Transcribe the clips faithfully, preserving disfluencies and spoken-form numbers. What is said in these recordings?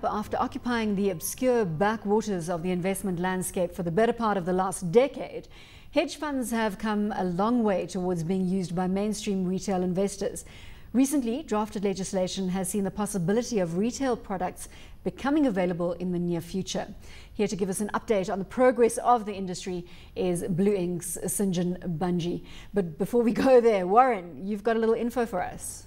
But after occupying the obscure backwaters of the investment landscape for the better part of the last decade, hedge funds have come a long way towards being used by mainstream retail investors. Recently, drafted legislation has seen the possibility of retail products becoming available in the near future. Here to give us an update on the progress of the industry is Blue Ink's Sinjin Bungy. But before we go there, Warren, you've got a little info for us.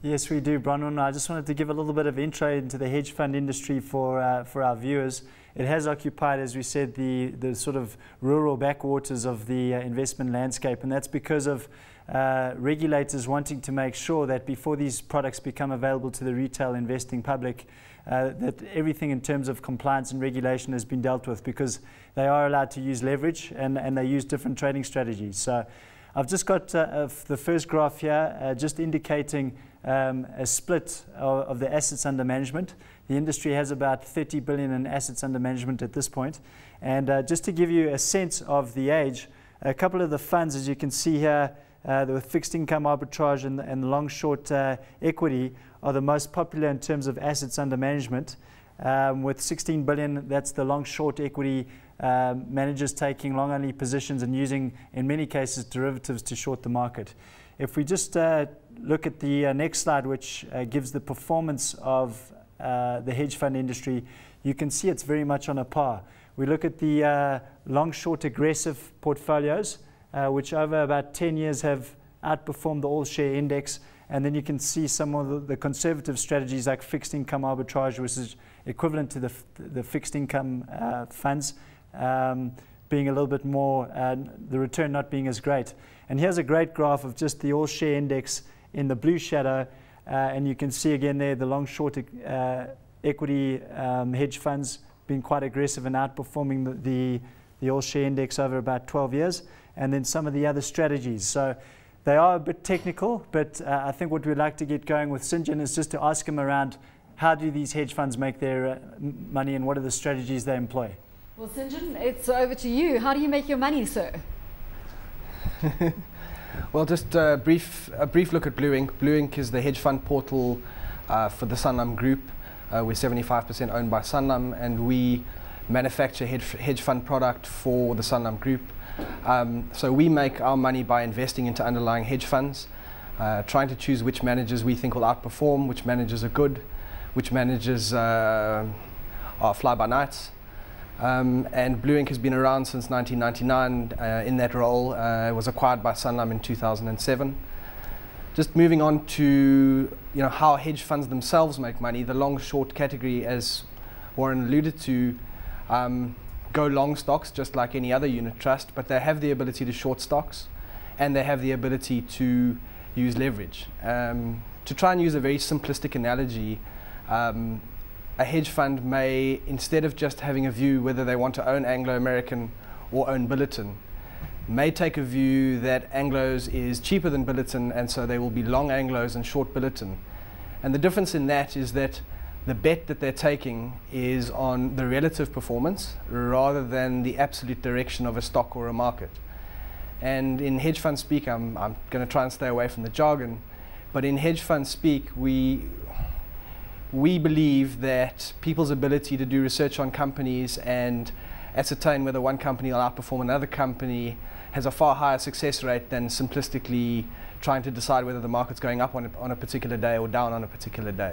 Yes, we do, Bronwyn. I just wanted to give a little bit of intro into the hedge fund industry for, uh, for our viewers. It has occupied, as we said, the, the sort of rural backwaters of the uh, investment landscape, and that's because of uh, regulators wanting to make sure that before these products become available to the retail investing public, uh, that everything in terms of compliance and regulation has been dealt with, because they are allowed to use leverage and, and they use different trading strategies. So I've just got uh, uh, the first graph here uh, just indicating Um, a split of, of the assets under management. The industry has about thirty billion in assets under management at this point. And uh, just to give you a sense of the age, a couple of the funds, as you can see here, uh, the fixed income arbitrage and, and long short uh, equity are the most popular in terms of assets under management. Um, with sixteen billion, that's the long short equity uh, managers taking long only positions and using, in many cases, derivatives to short the market. If we just uh, look at the uh, next slide, which uh, gives the performance of uh, the hedge fund industry, you can see it's very much on a par. We look at the uh, long-short aggressive portfolios, uh, which over about ten years have outperformed the all-share index, and then you can see some of the, the conservative strategies like fixed income arbitrage, which is equivalent to the, f the fixed income uh, funds, um, being a little bit more, uh, the return not being as great. And here's a great graph of just the all-share index in the blue shadow, uh, and you can see again there the long-short uh, equity um, hedge funds being quite aggressive and outperforming the, the, the all-share index over about twelve years, and then some of the other strategies. So they are a bit technical, but uh, I think what we'd like to get going with Sinjin is just to ask him around how do these hedge funds make their uh, money and what are the strategies they employ. Well, Sinjin, it's over to you. How do you make your money, sir? Well, just a brief, a brief look at Blue Ink. Blue Ink is the hedge fund portal uh, for the Sanlam Group. Uh, we're seventy-five percent owned by Sanlam, and we manufacture hedge, hedge fund product for the Sanlam Group. Um, so we make our money by investing into underlying hedge funds, uh, trying to choose which managers we think will outperform, which managers are good, which managers uh, are fly-by-nights. Um, and Blue Ink has been around since nineteen ninety-nine uh, in that role. Uh, it was acquired by Sanlam in two thousand seven. Just moving on to you know, how hedge funds themselves make money, the long-short category, as Warren alluded to, um, go long stocks just like any other unit trust, but they have the ability to short stocks and they have the ability to use leverage. Um, to try and use a very simplistic analogy, um, a hedge fund may, instead of just having a view whether they want to own Anglo-American or own Billiton, may take a view that Anglo's is cheaper than Billiton, and so they will be long Anglo's and short Billiton. And the difference in that is that the bet that they're taking is on the relative performance rather than the absolute direction of a stock or a market. And in hedge fund speak, I'm, I'm going to try and stay away from the jargon, but in hedge fund speak, we We believe that people's ability to do research on companies and ascertain whether one company will outperform another company has a far higher success rate than simplistically trying to decide whether the market's going up on a, on a particular day or down on a particular day.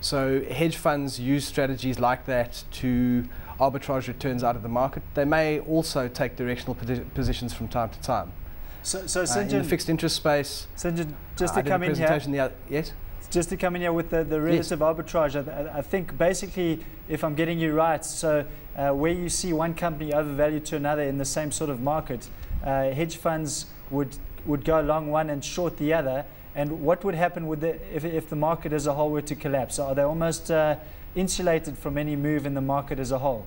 So hedge funds use strategies like that to arbitrage returns out of the market. They may also take directional positions from time to time. So, so uh, in the fixed interest space, Sinjin, just uh, to come in here. The other, yes? Just to come in here with the, the relative yes. arbitrage, I, I think basically, if I'm getting you right, so uh, where you see one company overvalued to another in the same sort of market, uh, hedge funds would would go long one and short the other. And what would happen with the, if, if the market as a whole were to collapse? Are they almost uh, insulated from any move in the market as a whole?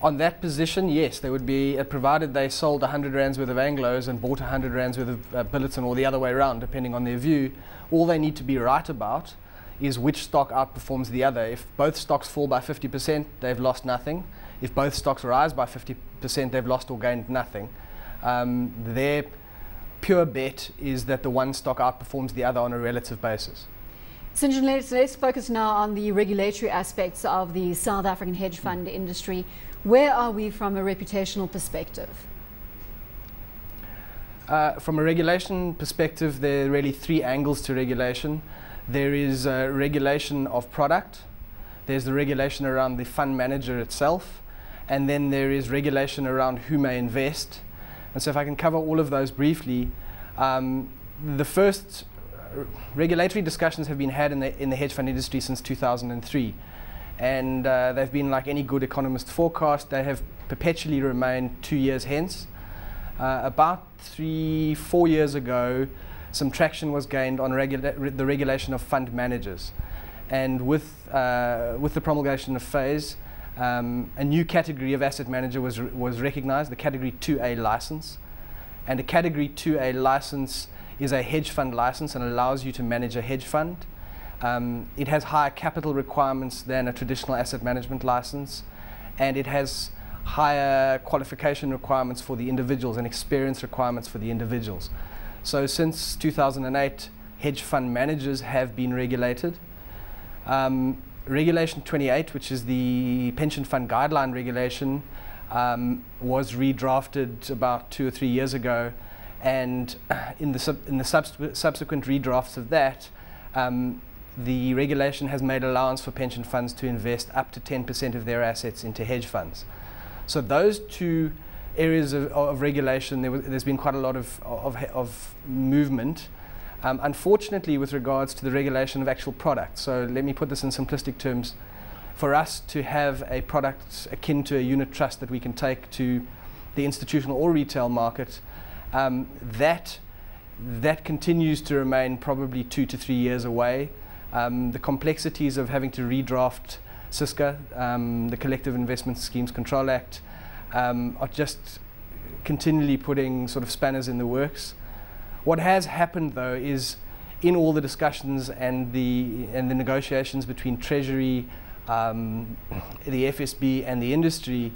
On that position, yes, they would be, uh, provided they sold one hundred rands worth of Anglos and bought one hundred rands worth of uh, Billiton, or the other way around, depending on their view. All they need to be right about is which stock outperforms the other. If both stocks fall by fifty percent, they've lost nothing. If both stocks rise by fifty percent, they've lost or gained nothing. Um, their pure bet is that the one stock outperforms the other on a relative basis. Sinjin, let's, let's focus now on the regulatory aspects of the South African hedge fund industry. Where are we from a reputational perspective? Uh, from a regulation perspective, there are really three angles to regulation. There is uh, regulation of product, there's the regulation around the fund manager itself, and then there is regulation around who may invest. And so if I can cover all of those briefly, um, the first regulatory discussions have been had in the, in the hedge fund industry since two thousand three. And uh, they've been, like any good economist forecast, they have perpetually remained two years hence. Uh, about three, four years ago, some traction was gained on regula re the regulation of fund managers. And with, uh, with the promulgation of FAIS, um, a new category of asset manager was, re was recognized, the Category two A license. And a Category two A license is a hedge fund license and allows you to manage a hedge fund. Um, it has higher capital requirements than a traditional asset management license, and it has higher qualification requirements for the individuals and experience requirements for the individuals. So since two thousand eight, hedge fund managers have been regulated. Um, Regulation twenty-eight, which is the pension fund guideline regulation, um, was redrafted about two or three years ago, and in the, sub in the subs subsequent redrafts of that, um, the regulation has made allowance for pension funds to invest up to ten percent of their assets into hedge funds. So those two areas of, of regulation, there there's been quite a lot of, of, of movement. Um, unfortunately, with regards to the regulation of actual products, so let me put this in simplistic terms, for us to have a product akin to a unit trust that we can take to the institutional or retail market, um, that, that continues to remain probably two to three years away. Um, the complexities of having to redraft CISCA, um, the Collective Investment Schemes Control Act, um, are just continually putting sort of spanners in the works. What has happened, though, is in all the discussions and the, and the negotiations between Treasury, um, the F S B and the industry,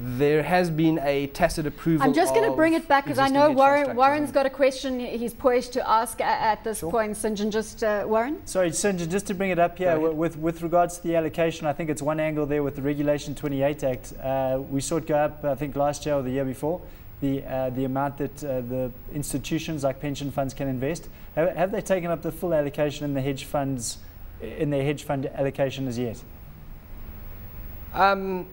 there has been a tacit approval. I'm just going to bring it back because I know Warren, Warren's got a question he's poised to ask at this sure. point. Sinjin, just uh, Warren? Sorry, Sinjin, just to bring it up here with, with regards to the allocation, I think it's one angle there with the Regulation twenty-eight Act. Uh, we saw it go up, I think, last year or the year before, the, uh, the amount that uh, the institutions like pension funds can invest. Have, have they taken up the full allocation in the hedge funds, in their hedge fund allocation as yet? Um,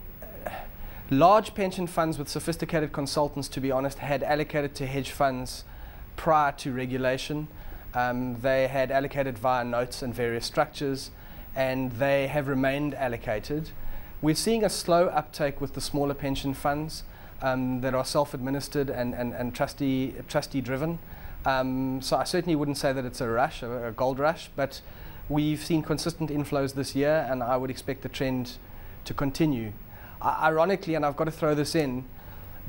Large pension funds with sophisticated consultants, to be honest, had allocated to hedge funds prior to regulation. Um, they had allocated via notes and various structures, and they have remained allocated. We're seeing a slow uptake with the smaller pension funds um, that are self-administered and, and, and trustee, trustee-driven. Um, so I certainly wouldn't say that it's a rush, a, a gold rush, but we've seen consistent inflows this year, and I would expect the trend to continue. Ironically, and I've got to throw this in,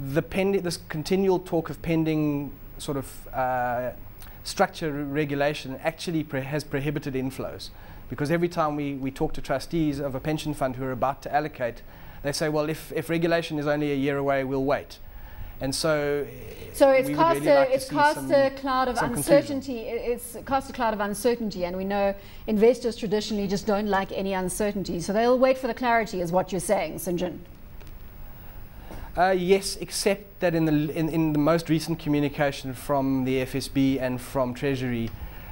the pending, this continual talk of pending sort of uh, structure regulation actually pre has prohibited inflows, because every time we, we talk to trustees of a pension fund who are about to allocate, they say, well, if, if regulation is only a year away, we'll wait. And so, so it's we cast, really a, like it's cast some, a cloud of uncertainty. Confusion. It's cast a cloud of uncertainty, and we know investors traditionally just don't like any uncertainty. So they'll wait for the clarity, is what you're saying, Sinjin. Uh, yes, except that in the in, in the most recent communication from the F S B and from Treasury,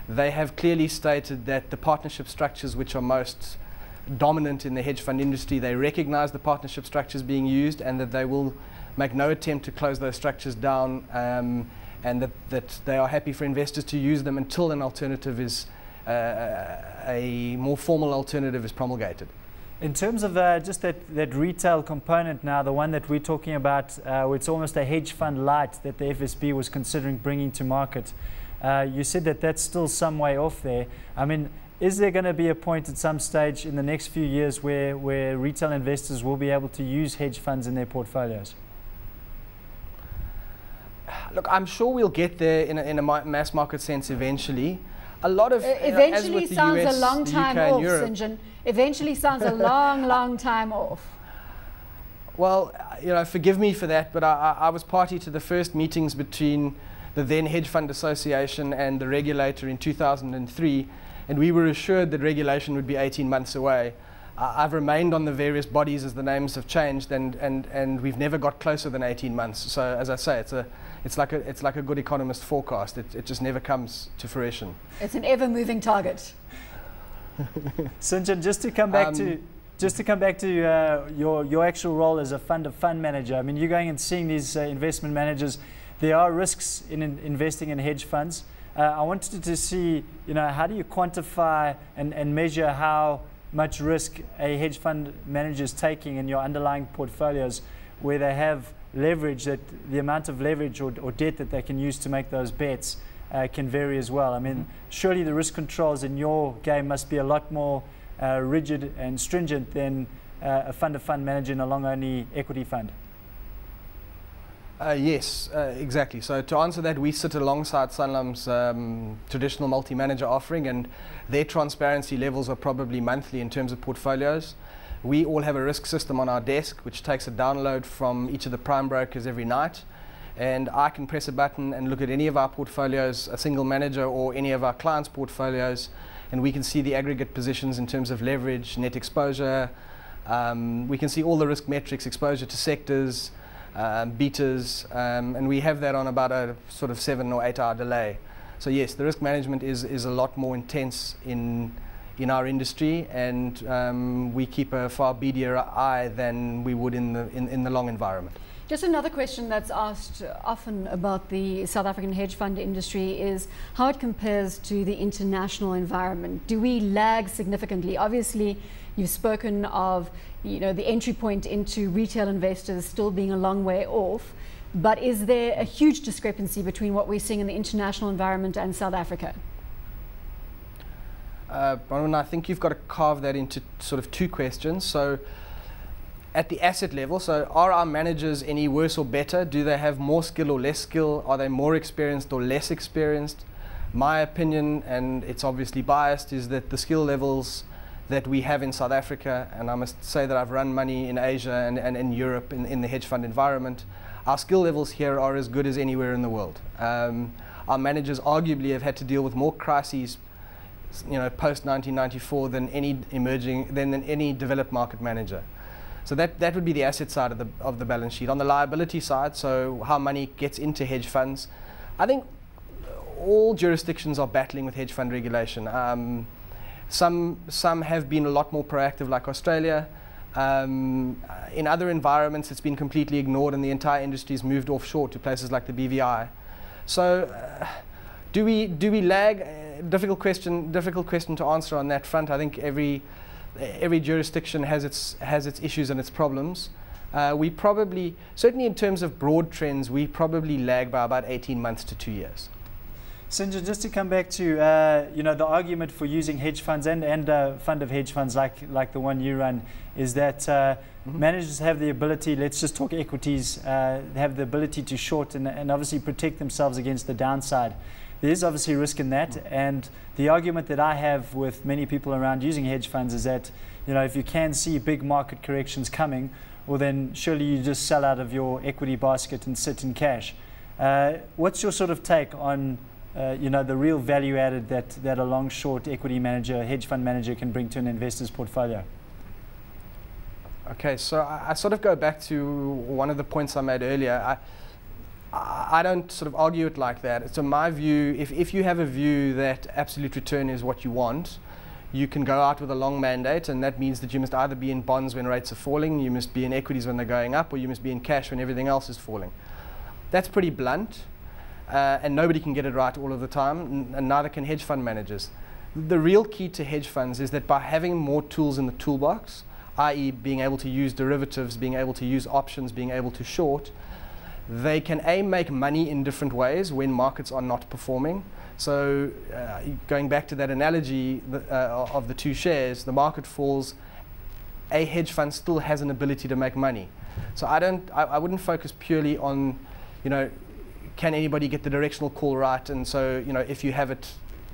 they have clearly stated that the partnership structures, which are most dominant in the hedge fund industry, they recognise the partnership structures being used, and that they will make no attempt to close those structures down, um, and that, that they are happy for investors to use them until an alternative is, uh, a more formal alternative is promulgated. In terms of uh, just that, that retail component now, the one that we're talking about, uh, it's almost a hedge fund light that the F S B was considering bringing to market. Uh, you said that that's still some way off there. I mean, is there going to be a point at some stage in the next few years where, where retail investors will be able to use hedge funds in their portfolios? Look, I'm sure we'll get there in a, in a mass market sense eventually. A lot of uh, eventually you know, as with the sounds U S, a long time U K off, Sinjin. Eventually sounds a long, long time off. Well, you know, forgive me for that, but I, I was party to the first meetings between the then Hedge Fund Association and the regulator in two thousand three, and we were assured that regulation would be eighteen months away. Uh, I've remained on the various bodies as the names have changed, and, and, and we've never got closer than eighteen months. So as I say, it's, a, it's, like, a, it's like a good economist forecast. It, it just never comes to fruition. It's an ever-moving target. Sinjin, just to come back um, to... Just to come back to uh, your, your actual role as a fund of fund manager, I mean, you're going and seeing these uh, investment managers. There are risks in, in investing in hedge funds. Uh, I wanted to see, you know, how do you quantify and, and measure how much risk a hedge fund manager is taking in your underlying portfolios where they have leverage, that the amount of leverage or, or debt that they can use to make those bets uh, can vary as well. I mean, surely the risk controls in your game must be a lot more Uh, rigid and stringent than uh, a fund of fund manager in a long-only equity fund? Uh, yes, uh, exactly. So to answer that, we sit alongside Sanlam's um, traditional multi-manager offering, and their transparency levels are probably monthly in terms of portfolios. We all have a risk system on our desk which takes a download from each of the prime brokers every night, and I can press a button and look at any of our portfolios, a single manager or any of our clients' portfolios, and we can see the aggregate positions in terms of leverage, net exposure. Um, we can see all the risk metrics, exposure to sectors, um, betas, um, and we have that on about a sort of seven or eight hour delay. So yes, the risk management is, is a lot more intense in, in our industry, and um, we keep a far beadier eye than we would in the, in, in the long environment. Just another question that's asked often about the South African hedge fund industry is how it compares to the international environment. Do we lag significantly? Obviously, you've spoken of, you know, the entry point into retail investors still being a long way off, but is there a huge discrepancy between what we're seeing in the international environment and South Africa? Uh, Bronwyn, I think you've got to carve that into sort of two questions. So, at the asset level, so are our managers any worse or better? Do they have more skill or less skill? Are they more experienced or less experienced? My opinion, and it's obviously biased, is that the skill levels that we have in South Africa, and I must say that I've run money in Asia and, and in Europe in, in the hedge fund environment, our skill levels here are as good as anywhere in the world. Um, our managers arguably have had to deal with more crises, you know, post nineteen ninety-four than any emerging, than, than any developed market manager. So that, that would be the asset side of the, of the balance sheet. On the liability side, so how money gets into hedge funds, I think all jurisdictions are battling with hedge fund regulation. Um, some, some have been a lot more proactive, like Australia. Um, in other environments, it's been completely ignored, and the entire industry has moved offshore to places like the B V I. So uh, do, we, do we lag? Uh, difficult question, difficult question to answer on that front. I think every... Every jurisdiction has its, has its issues and its problems. Uh, we probably, certainly in terms of broad trends, we probably lag by about eighteen months to two years. Sinjin, just to come back to uh, you know, the argument for using hedge funds and, and uh, fund of hedge funds like, like the one you run is that uh, mm-hmm. managers have the ability, let's just talk equities, uh, they have the ability to short and, and obviously protect themselves against the downside. There is obviously risk in that, mm-hmm. and the argument that I have with many people around using hedge funds is that, you know, if you can see big market corrections coming, well then surely you just sell out of your equity basket and sit in cash. Uh, what's your sort of take on uh, you know, the real value added that, that a long short equity manager, hedge fund manager can bring to an investor's portfolio? Okay, so I, I sort of go back to one of the points I made earlier. I, I don't sort of argue it like that. So my view, if, if you have a view that absolute return is what you want, you can go out with a long mandate, and that means that you must either be in bonds when rates are falling, you must be in equities when they're going up, or you must be in cash when everything else is falling. That's pretty blunt, uh, and nobody can get it right all of the time, and neither can hedge fund managers. The real key to hedge funds is that by having more tools in the toolbox, that is being able to use derivatives, being able to use options, being able to short, they can A, make money in different ways when markets are not performing. So uh, going back to that analogy the, uh, of the two shares, the market falls, a hedge fund still has an ability to make money. So I don't, I, I wouldn't focus purely on, you know, can anybody get the directional call right? And so, you know, if you have it,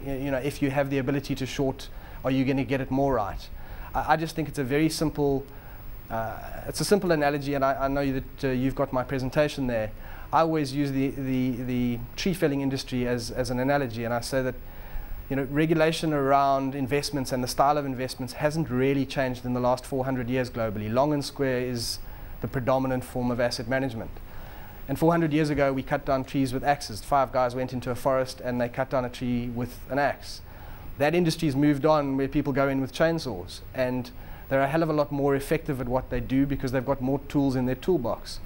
you know, if you have the ability to short, are you going to get it more right? I, I just think it's a very simple. Uh, it's a simple analogy, and I, I know that uh, you've got my presentation there. I always use the, the, the tree felling industry as, as an analogy, and I say that you know, regulation around investments and the style of investments hasn't really changed in the last four hundred years globally. Long and square is the predominant form of asset management. And four hundred years ago, we cut down trees with axes. Five guys went into a forest and they cut down a tree with an axe. That industry's moved on where people go in with chainsaws, and they're a hell of a lot more effective at what they do because they've got more tools in their toolbox.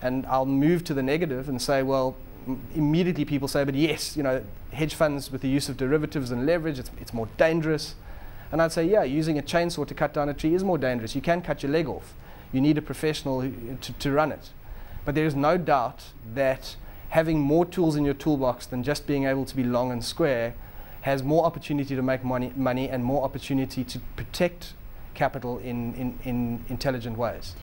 And I'll move to the negative and say, well, m immediately people say, but yes, you know, hedge funds with the use of derivatives and leverage, it's, it's more dangerous. And I'd say, yeah, using a chainsaw to cut down a tree is more dangerous. You can cut your leg off. You need a professional who, to, to run it. But there is no doubt that having more tools in your toolbox than just being able to be long and square has more opportunity to make money, money and more opportunity to protect capital in, in, in intelligent ways.